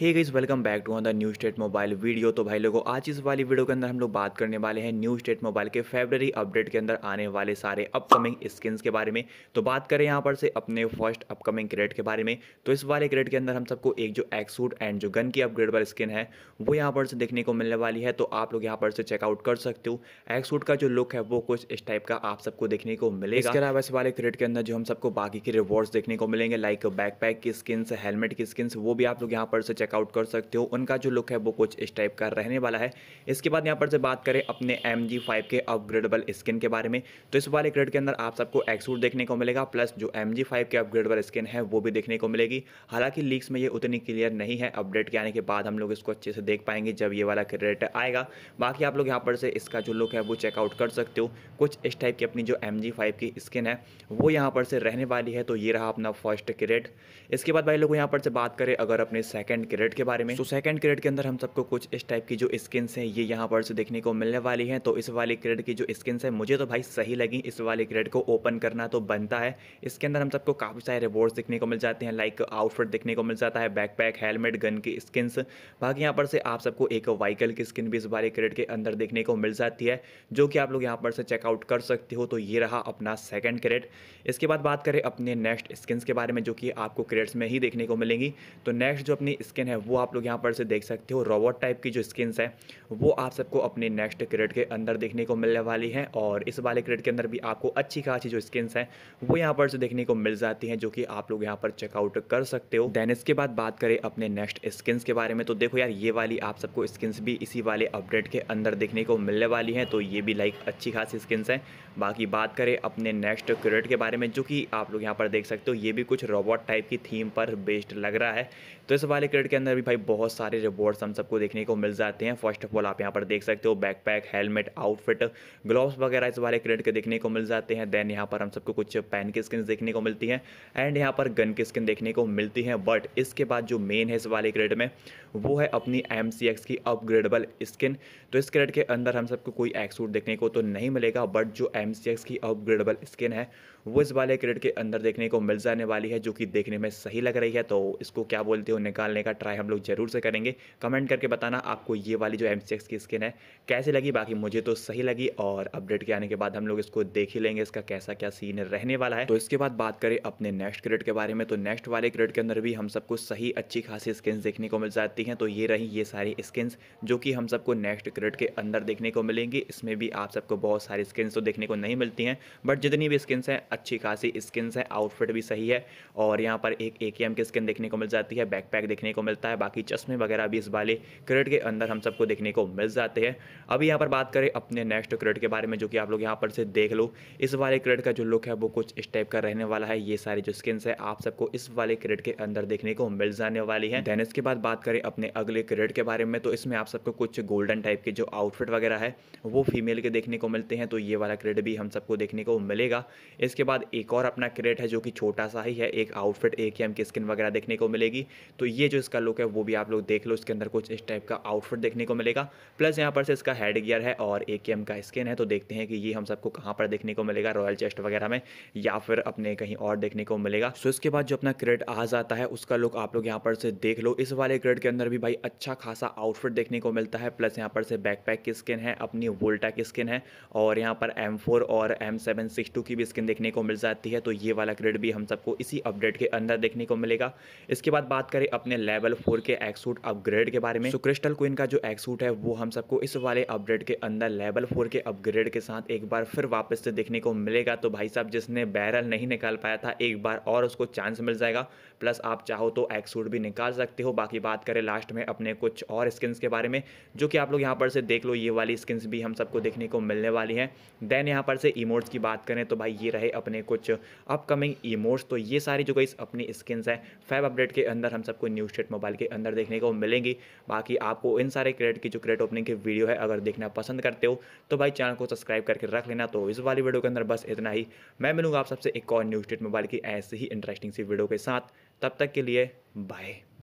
Hey guys welcome back to on the New State Mobile video. तो भाई लोगों आज इस वाली वीडियो के अंदर हम लोग बात करने वाले हैं न्यू स्टेट मोबाइल के फेब्रुअरी अपडेट के अंदर आने वाले सारे अपकमिंग स्किन्स के बारे में। तो बात करें यहाँ पर से अपने फर्स्ट अपकमिंग क्रेड के बारे में, तो इस वाले क्रेड के अंदर हम सबको एक जो एक्सूट एंड जो गन की अपग्रेडेबल स्किन है वो यहाँ पर से देखने को मिलने वाली है। तो आप लोग यहाँ पर से चेकआउट कर सकते हो। एक्सूट का जो लुक है वो कुछ इस टाइप का आप सबको देखने को मिलेगा। इसके अलावा इस वाले क्रेड के अंदर जो हम सबको बाकी के रिवॉर्ड्स देखने को मिलेंगे, लाइक बैकपैक की स्किन्स, हेलमेट की स्किन्स, वो भी आप लोग यहाँ पर से चेकआउट कर सकते हो। उनका जो लुक है वो कुछ इस टाइप का रहने वाला है। इसके बाद यहाँ पर से बात करें अपने MG5 के अपग्रेडेबल स्किन के बारे में, तो इस वाले क्रेड के अंदर आप सबको एक्सूट देखने को मिलेगा, प्लस जो MG5 के अपग्रेडेबल स्किन है वो भी देखने को मिलेगी। हालांकि लीक्स में ये उतनी क्लियर नहीं है, अपडेट के आने के बाद हम लोग इसको अच्छे से देख पाएंगे जब ये वाला क्रेड आएगा। बाकी आप लोग यहाँ पर से इसका जो लुक है वो चेकआउट कर सकते हो। कुछ इस टाइप की अपनी जो MG5 की स्किन है वो यहाँ पर से रहने वाली है। तो ये रहा अपना फर्स्ट क्रेड। इसके बाद भाई लोग यहाँ पर से बात करें अगर अपने सेकंड क्रेड के बारे में, तो सेकंड क्रेड के अंदर हम सबको कुछ इस टाइप की जो स्किन्स हैं ये यहाँ पर से देखने को मिलने वाली हैं। तो इस वाले क्रेड की जो स्किन्स है मुझे तो भाई सही लगी। इस वाले क्रेड को ओपन करना तो बनता है। इसके अंदर हम सबको काफ़ी सारे रिवॉर्ड्स देखने को मिल जाते हैं, लाइक आउटफिट देखने को मिल जाता है, बैकपैक, हेलमेट, गन की स्किन्स। बाकी यहाँ पर से आप सबको एक व्हीकल की स्किन भी इस वाले क्रेड के अंदर देखने को मिल जाती है, जो कि आप लोग यहाँ पर से चेकआउट कर सकते हो। तो ये रहा अपना सेकेंड क्रेड। इसके बाद बात करें अपने नेक्स्ट स्किन्स के बारे में, जो कि आपको क्रेड्स में ही देखने को मिलेंगी। तो नेक्स्ट जो अपनी स्किन है वो आप लोग यहाँ पर से देख सकते हो, रोबोट टाइप की जो स्किन्स है वो आप सबको अपने नेक्स्ट क्रेड के अंदर देखने को मिलने वाली हैं। और इस वाले क्रेड के अंदर भी आपको अच्छी खासी जो स्किन्स हैं वो यहाँ पर से देखने को मिल जाती हैं, जो कि आप लोग यहाँ पर चेकआउट कर सकते हो। देन इसके बाद बात करें अपने नेक्स्ट स्किन्स के बारे में, तो देखो यार ये वाली आप सबको स्किन्स भी इसी वाले अपडेट के अंदर देखने को मिलने वाली हैं। तो ये भी लाइक अच्छी खासी स्किन्स हैं। बाकी बात करें अपने नेक्स्ट क्रेड के बारे में, जो कि आप लोग यहाँ पर देख सकते हो, ये भी कुछ रोबोट टाइप की थीम पर बेस्ड लग रहा है। तो इस वाले क्रेड के अंदर भी भाई बहुत सारे रिवॉर्ड्स हम सबको देखने को मिल जाते हैं। फर्स्ट ऑफ ऑल आप यहाँ पर देख सकते हो बैकपैक, हेलमेट, आउटफिट, ग्लव्स वगैरह इस वाले क्रेड के देखने को मिल जाते हैं। देन यहाँ पर हम सबको कुछ पैन की स्किन देखने को मिलती हैं एंड यहाँ पर गन की स्किन देखने को मिलती हैं। बट इसके बाद जो मेन है इस वाले क्रेड में वो है अपनी MCX की अपग्रेडेबल स्किन। तो इस क्रेड के अंदर हम सबको कोई एक्सूट देखने को तो नहीं मिलेगा, बट जो MCX की अपग्रेडेबल स्किन है वो इस वाले क्रेड के अंदर देखने को मिल जाने वाली है, जो कि देखने में सही लग रही है। तो इसको क्या बोलते हो, निकालने का ट्राई हम लोग जरूर से करेंगे। कमेंट करके बताना आपको ये वाली जो MCX की स्किन है कैसे लगी। बाकी मुझे तो सही लगी और अपडेट के आने के बाद हम लोग इसको देख ही लेंगे, इसका कैसा क्या सीन रहने वाला है। तो इसके बाद बात करें अपने नेक्स्ट क्रेड के बारे में, तो नेक्स्ट वाले क्रेड के अंदर भी हम सबको सही अच्छी खासी स्किन्स देखने को मिल जाती हैं। तो ये रही ये सारी स्किन्स जो कि हम सबको नेक्स्ट क्रेड के अंदर देखने को मिलेंगी। इसमें भी आप सबको बहुत सारी स्किन्स तो देखने को नहीं मिलती हैं, बट जितनी भी स्किन्स हैं अच्छी खासी स्किन्स हैं। आउटफिट भी सही है और यहाँ पर एक AKM की स्किन देखने को मिल जाती है, बैकपैक देखने को मिलता है, बाकी चश्मे वगैरह भी इस वाले क्रेड के अंदर हम सबको देखने को मिल जाते हैं। अभी यहाँ पर बात करें अपने नेक्स्ट क्रेड के बारे में, जो कि आप लोग यहाँ पर से देख लो, इस वाले क्रेड का जो लुक है वो कुछ इस टाइप का रहने वाला है। ये सारी जो स्किन्स है आप सबको इस वाले क्रेड के अंदर देखने को मिल जाने वाली है। देन इसके बाद बात करें अपने अगले क्रेड के बारे में, तो इसमें आप सबको कुछ गोल्डन टाइप के जो आउटफिट वगैरह है वो फीमेल के देखने को मिलते हैं। तो ये वाला क्रेड भी हम सबको देखने को मिलेगा। इसके बाद एक और अपना क्रेड है जो कि छोटा सा ही है, एक आउटफिट AKM की स्किन वगैरह देखने को मिलेगी। तो ये जो इसका लुक है वो भी आप लोग देख लो, इसके अंदर कुछ इस टाइप का आउटफिट देखने को मिलेगा, प्लस यहाँ पर से इसका हेड गियर है और AKM का स्किन है। तो देखते हैं कि ये हम सबको कहाँ पर देखने को मिलेगा, रॉयल चेस्ट वगैरह में या फिर अपने कहीं और देखने को मिलेगा। सो इसके बाद जो अपना क्रेड आ जाता है उसका लुक आप लोग यहाँ पर से देख लो। इस वाले क्रेड के अंदर भी भाई अच्छा खासा आउटफिट देखने को मिलता है, प्लस यहाँ पर से बैकपैक की स्किन है, अपनी वोल्टा की स्किन है और यहाँ पर M4 और M762 की भी स्किन देखने को मिल जाती है। तो ये वाला क्रेड भी हम सबको इसी अपडेट के अंदर देखने को मिलेगा। इसके बाद बात करें अपने लेवल 4 के एक्सूट अपग्रेड के बारे में, तो क्रिस्टल क्वीन का जो एक्सूट है वो हम सबको इस वाले अपडेट के अंदर लेवल 4 के अपग्रेड के साथ एक बार फिर वापस से देखने को मिलेगा। तो भाई साहब जिसने बैरल नहीं निकाल पाया था एक बार और उसको चांस मिल जाएगा, प्लस आप चाहो तो एक्सूट भी निकाल सकते हो। बाकी बात करें लास्ट में अपने कुछ और स्किन्स के बारे में, जो कि आप लोग यहाँ पर से देख लो, ये वाली स्किन्स भी हम सबको देखने को मिलने वाली है। देन यहाँ पर से इमोट्स की बात करें, तो भाई ये रहे अपने कुछ अपकमिंग इमोट्स। तो ये सारी जो गाइस अपनी स्किन्स है 5 अपडेट के अंदर हम सबको न्यू स्टेट मोबाइल के अंदर देखने को मिलेंगी। बाकी आपको इन सारे क्रेड की जो क्रेड ओपनिंग की वीडियो है अगर देखना पसंद करते हो तो भाई चैनल को सब्सक्राइब करके रख लेना। तो इस वाली वीडियो के अंदर बस इतना ही। मैं मिलूंगा आप सबसे एक और न्यू स्टेट मोबाइल की ऐसी ही इंटरेस्टिंग सी वीडियो के साथ। तब तक के लिए बाय।